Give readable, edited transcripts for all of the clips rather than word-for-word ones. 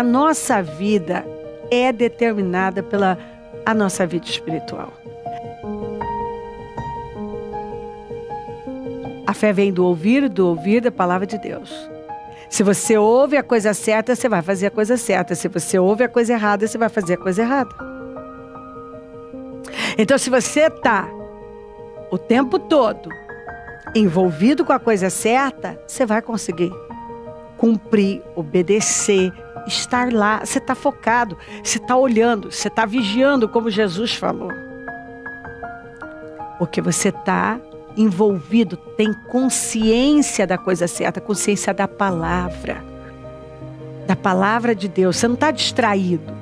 a nossa vida é determinada pela a nossa vida espiritual. A fé vem do ouvir da palavra de Deus. Se você ouve a coisa certa, você vai fazer a coisa certa. Se você ouve a coisa errada, você vai fazer a coisa errada. Então, se você está o tempo todo envolvido com a coisa certa, você vai conseguir cumprir, obedecer, estar lá. Você está focado, você está olhando, você está vigiando, como Jesus falou. Porque você está envolvido, tem consciência da coisa certa, consciência da palavra de Deus. Você não está distraído,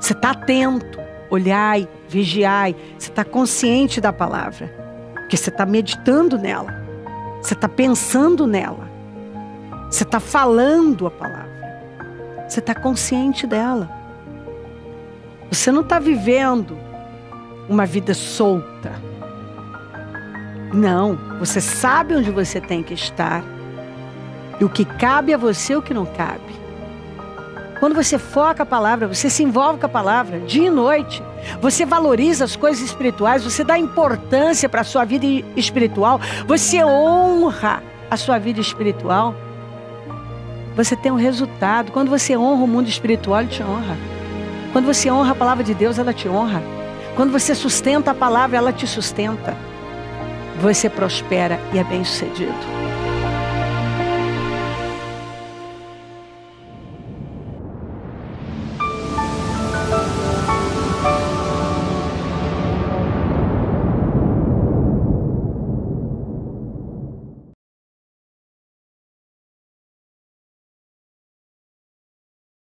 você está atento, olhai, vigiai, você está consciente da palavra, porque você está meditando nela, você está pensando nela, você está falando a palavra, você está consciente dela. Você não está vivendo uma vida solta. Não, você sabe onde você tem que estar e o que cabe a você e o que não cabe. Quando você foca a palavra, você se envolve com a palavra dia e noite. Você valoriza as coisas espirituais, você dá importância para a sua vida espiritual, você honra a sua vida espiritual. Você tem um resultado. Quando você honra o mundo espiritual, ele te honra. Quando você honra a palavra de Deus, ela te honra. Quando você sustenta a palavra, ela te sustenta. Você prospera e é bem-sucedido.